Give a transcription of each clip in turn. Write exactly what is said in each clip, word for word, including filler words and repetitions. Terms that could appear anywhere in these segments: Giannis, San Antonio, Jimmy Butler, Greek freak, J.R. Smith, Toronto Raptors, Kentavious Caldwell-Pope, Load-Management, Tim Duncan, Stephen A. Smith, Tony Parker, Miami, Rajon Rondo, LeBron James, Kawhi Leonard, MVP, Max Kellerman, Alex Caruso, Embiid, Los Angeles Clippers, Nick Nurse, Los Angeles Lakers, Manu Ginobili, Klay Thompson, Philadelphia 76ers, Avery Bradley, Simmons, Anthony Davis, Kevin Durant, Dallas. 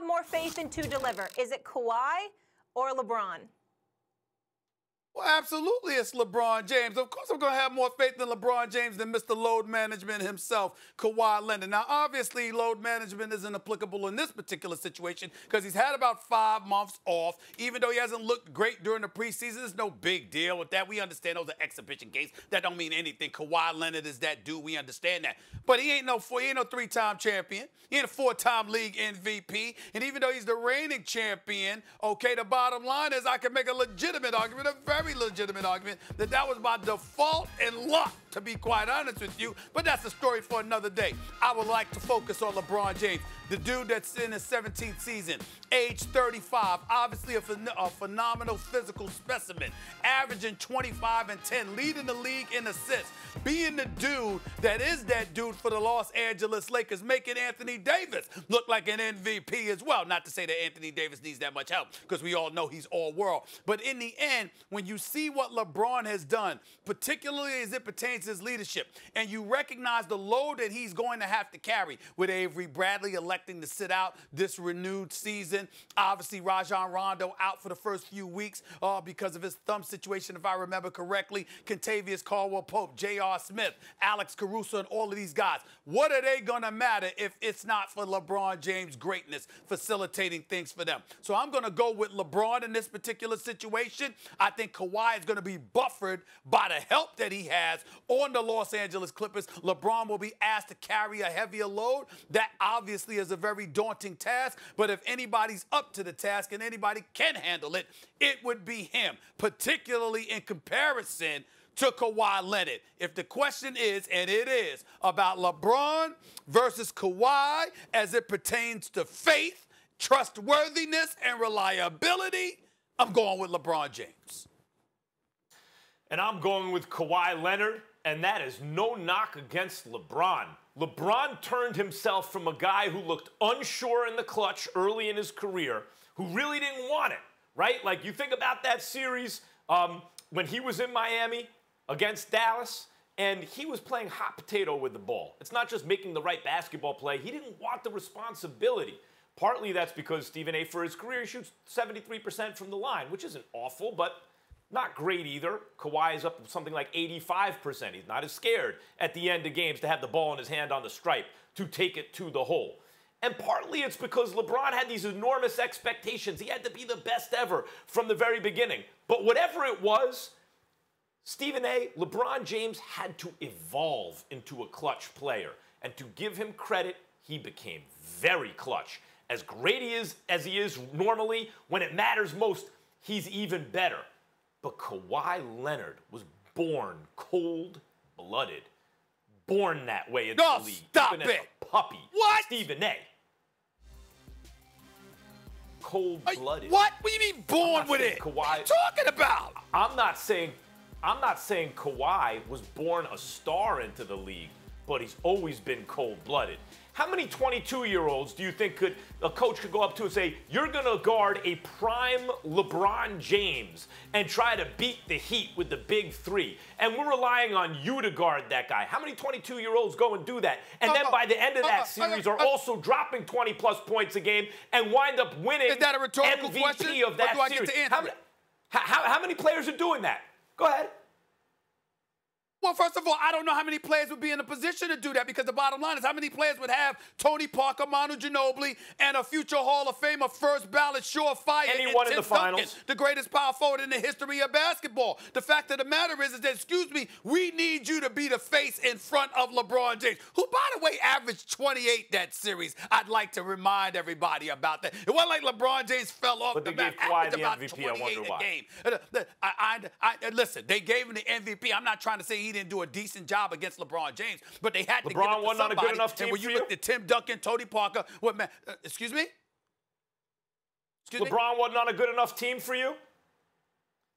have more faith in to deliver? Is it Kawhi or LeBron? Well, absolutely, it's LeBron James. Of course I'm going to have more faith in LeBron James than Mister Load Management himself, Kawhi Leonard. Now, obviously, load management isn't applicable in this particular situation because he's had about five months off. Even though he hasn't looked great during the preseason, there's no big deal with that. We understand those are exhibition games. That don't mean anything. Kawhi Leonard is that dude. We understand that. But he ain't no four, he ain't no three-time champion. He ain't a four-time league M V P. And even though he's the reigning champion, okay, the bottom line is I can make a legitimate argument of very Very legitimate argument that that was by default and luck, to be quite honest with you. But that's a story for another day. I would like to focus on LeBron James, the dude that's in his seventeenth season, age thirty-five, obviously a, phen a phenomenal physical specimen, averaging twenty-five and ten, leading the league in assists, being the dude that is that dude for the Los Angeles Lakers, making Anthony Davis look like an M V P as well. Not to say that Anthony Davis needs that much help, because we all know he's all world. But in the end, when you You see what LeBron has done, particularly as it pertains to his leadership, and you recognize the load that he's going to have to carry with Avery Bradley electing to sit out this renewed season. Obviously, Rajon Rondo out for the first few weeks uh, because of his thumb situation, if I remember correctly. Kentavious Caldwell-Pope, J R Smith, Alex Caruso, and all of these guys. What are they going to matter if it's not for LeBron James' greatness facilitating things for them? So I'm going to go with LeBron in this particular situation. I think Kawhi is going to be buffered by the help that he has on the Los Angeles Clippers. LeBron will be asked to carry a heavier load. That obviously is a very daunting task, but if anybody's up to the task and anybody can handle it, it would be him, particularly in comparison to Kawhi Leonard. If the question is, and it is, about LeBron versus Kawhi as it pertains to faith, trustworthiness, and reliability, I'm going with LeBron James. And I'm going with Kawhi Leonard, and that is no knock against LeBron. LeBron turned himself from a guy who looked unsure in the clutch early in his career, who really didn't want it, right? Like, you think about that series um, when he was in Miami against Dallas, and he was playing hot potato with the ball. It's not just making the right basketball play. He didn't want the responsibility. Partly that's because Stephen A., for his career, shoots seventy-three percent from the line, which isn't awful, but not great either. Kawhi is up something like eighty-five percent. He's not as scared at the end of games to have the ball in his hand on the stripe to take it to the hole. And partly it's because LeBron had these enormous expectations. He had to be the best ever from the very beginning. But whatever it was, Stephen A., LeBron James had to evolve into a clutch player. And to give him credit, he became very clutch. As great he is as he is normally, when it matters most, he's even better. But Kawhi Leonard was born cold-blooded. Born that way in the league. Stop it. Even as a puppy. What? Stephen A. Cold-blooded. What? What do you mean born with it? Kawhi, what are you talking about? I'm not saying I'm not saying Kawhi was born a star into the league, but he's always been cold-blooded. How many twenty-two-year-olds do you think could a coach could go up to and say, you're going to guard a prime LeBron James and try to beat the Heat with the big three, and we're relying on you to guard that guy? How many twenty-two-year-olds go and do that? And uh, then uh, by the end of uh, that uh, series uh, uh, are uh, also dropping twenty-plus points a game and wind up winning. Is that a rhetorical M V P question, of that or do I series? Get to answer how, it? How, how, how many players are doing that? Go ahead. Well, first of all, I don't know how many players would be in a position to do that, because the bottom line is how many players would have Tony Parker, Manu Ginobili, and a future Hall of Famer, first ballot, surefire, anyone in the finals, Duncan, the greatest power forward in the history of basketball. The fact of the matter is, is that, excuse me, we need you to be the face in front of LeBron James, who, by the way, averaged twenty-eight that series. I'd like to remind everybody about that. It wasn't like LeBron James fell off but the map. But they gave Kawhi the M V P, I wonder why. I, I, I, listen, they gave him the M V P. I'm not trying to say he He didn't do a decent job against LeBron James, but they had LeBron to get him to somebody. A good enough team and when you looked at Tim Duncan, Tony Parker, what man? Uh, excuse me? Excuse LeBron me? Wasn't on a good enough team for you?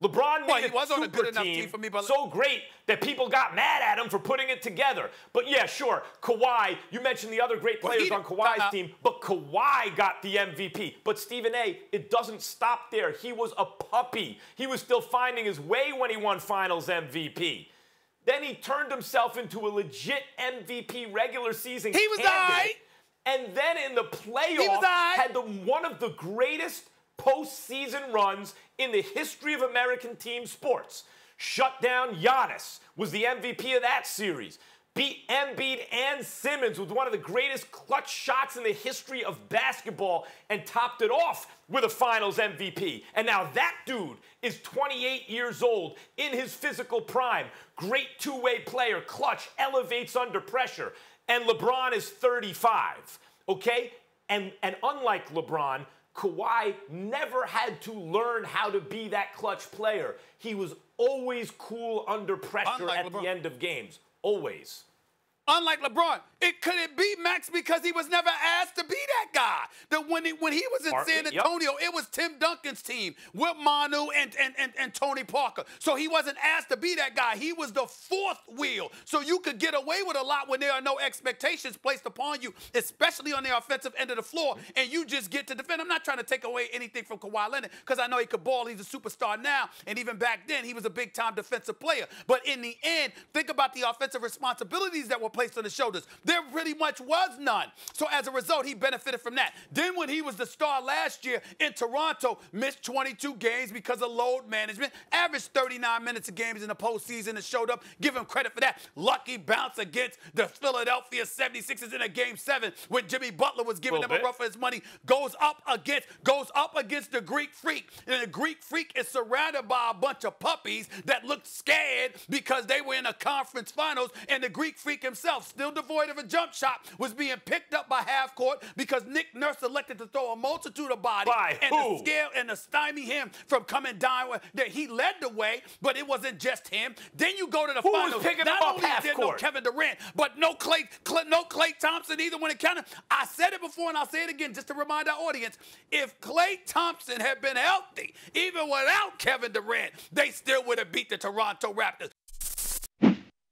LeBron well, made he a was super on a good enough team, team for me, but so great that people got mad at him for putting it together. But yeah, sure, Kawhi, you mentioned the other great players well, on Kawhi's uh, team, but Kawhi got the M V P. But Stephen A., it doesn't stop there. He was a puppy. He was still finding his way when he won finals M V P. Then he turned himself into a legit M V P regular season. He was all right. and then in the playoffs had the, one of the greatest postseason runs in the history of American team sports. Shut down Giannis, was the M V P of that series. Beat Embiid and Simmons with one of the greatest clutch shots in the history of basketball, and topped it off with a finals M V P. And now that dude is twenty-eight years old, in his physical prime. Great two-way player, clutch, elevates under pressure. And LeBron is thirty-five, okay? And, and unlike LeBron, Kawhi never had to learn how to be that clutch player. He was always cool under pressure unlike at LeBron. The end of games. Always. Unlike LeBron, it couldn't be Max because he was never asked to be that guy. That when he, when he was in Partly, San Antonio, yep. It was Tim Duncan's team with Manu and, and, and, and Tony Parker. So he wasn't asked to be that guy. He was the fourth wheel. So you could get away with a lot when there are no expectations placed upon you, especially on the offensive end of the floor, and you just get to defend. I'm not trying to take away anything from Kawhi Leonard because I know he could ball. He's a superstar now, and even back then, he was a big-time defensive player. But in the end, think about the offensive responsibilities that were played placed on his shoulders. There really much was none. So as a result, he benefited from that. Then when he was the star last year in Toronto, missed twenty-two games because of load management, averaged thirty-nine minutes a game in the postseason and showed up. Give him credit for that. Lucky bounce against the Philadelphia seventy-sixers in a game seven when Jimmy Butler was giving them a run for his money. Goes up against, goes up against the Greek freak. And the Greek freak is surrounded by a bunch of puppies that looked scared because they were in a conference finals, and the Greek freak himself, still devoid of a jump shot, was being picked up by half court because Nick Nurse elected to throw a multitude of bodies and to scale and to stymie him from coming down. That he led the way, but it wasn't just him. Then you go to the who finals. Picking Not up only half did court. No Kevin Durant, but no Klay, Klay, no Klay Thompson either when it counted. I said it before and I'll say it again just to remind our audience: if Klay Thompson had been healthy, even without Kevin Durant, they still would have beat the Toronto Raptors.